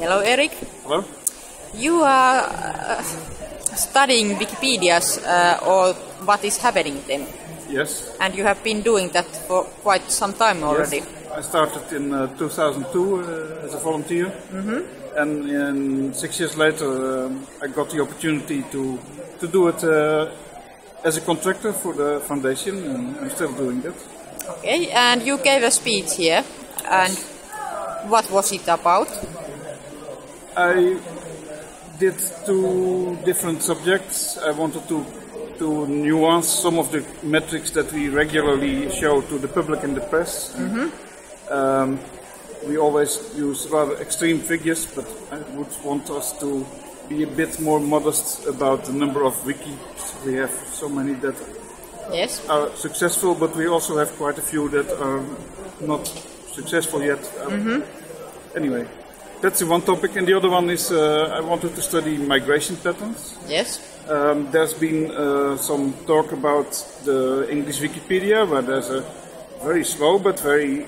Hello, Erik. Hello. You are studying Wikipedias or what is happening then? Yes. And you have been doing that for quite some time already. Yes. I started in 2002 as a volunteer, and in 6 years later I got the opportunity to do it as a contractor for the foundation, and I'm still doing that. Okay, and you gave a speech here, and what was it about? I did 2 different subjects. I wanted to nuance some of the metrics that we regularly show to the public and the press. We always use rather extreme figures, but I would want us to be a bit more modest about the number of wikis. We have so many that are successful, but we also have quite a few that are not successful yet. Anyway, that's the one topic, and the other one is I wanted to study migration patterns. Yes. There's been some talk about the English Wikipedia, where there's a very slow but very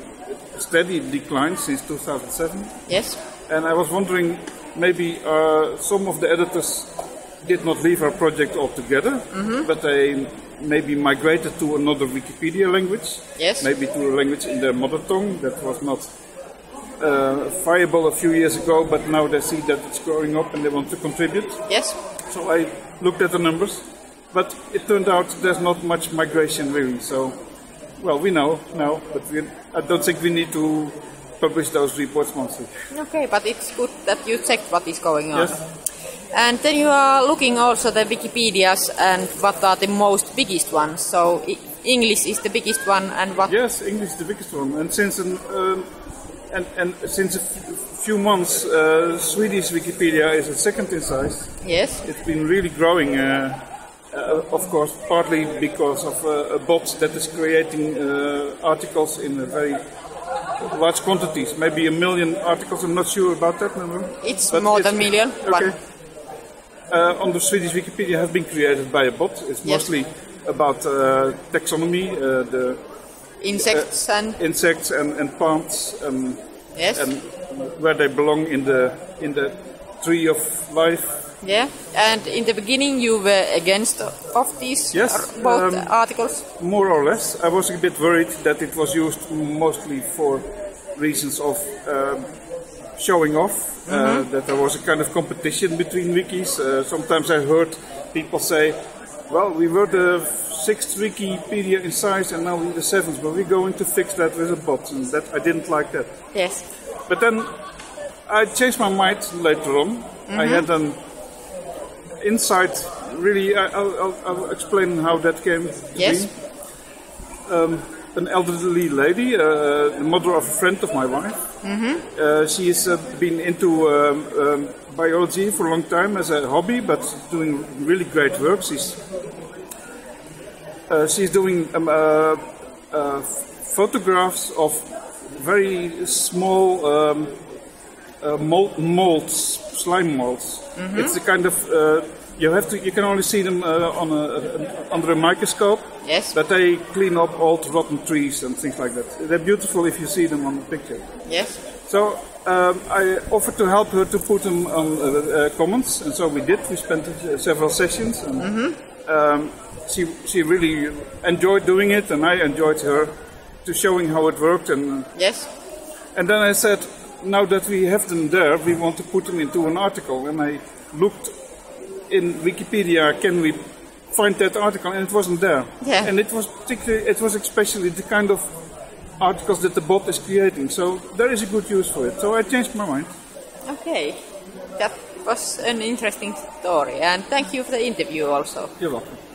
steady decline since 2007. Yes. And I was wondering, maybe some of the editors did not leave our project altogether, but they maybe migrated to another Wikipedia language. Yes. Maybe to a language in their mother tongue that was not viable a few years ago, but now they see that it's growing up and they want to contribute. Yes. So I looked at the numbers, but it turned out there's not much migration really. So, well, we know now, but I don't think we need to publish those reports monthly. Okay, but it's good that you checked what is going on. Yes. And then you are looking also the Wikipedias and what are the most biggest ones. So English is the biggest one, and what? Yes, English is the biggest one, and since since a few months, Swedish Wikipedia is the second in size. Yes. It's been really growing, of course, partly because of a bot that is creating articles in a very large quantities, maybe 1 million articles. I'm not sure about that number. It's more than 1 million. Okay. On the Swedish Wikipedia have been created by a bot. It's mostly about taxonomy, the insects and plants, and where they belong in the tree of life. Yeah, and in the beginning you were against of these both articles. More or less, I was a bit worried that it was used mostly for reasons of showing off. That there was a kind of competition between wikis. Sometimes I heard people say, "Well, we were the 6th Wikipedia in size, and now we're the 7th, but we're going to fix that with a bot," and that I didn't like that. Yes. But then I changed my mind later on. I had an insight. Really, I'll explain how that came to be. An elderly lady, the mother of a friend of my wife. She has been into biology for a long time as a hobby, but doing really great work. She's doing photographs of very small molds, slime molds. It's a kind of you can only see them under a microscope. Yes. But they clean up old rotten trees and things like that. They're beautiful if you see them on the picture. Yes. So I offered to help her to put them on Commons, and so we did. We spent several sessions. And, she really enjoyed doing it, and I enjoyed showing how it worked. And and then I said, now that we have them there, we want to put them into an article. And I looked in Wikipedia, can we find that article? And it wasn't there. Yeah. And it was especially the kind of articles that the bot is creating. So there is a good use for it. So I changed my mind. Okay, that was an interesting story. And thank you for the interview also. You're welcome.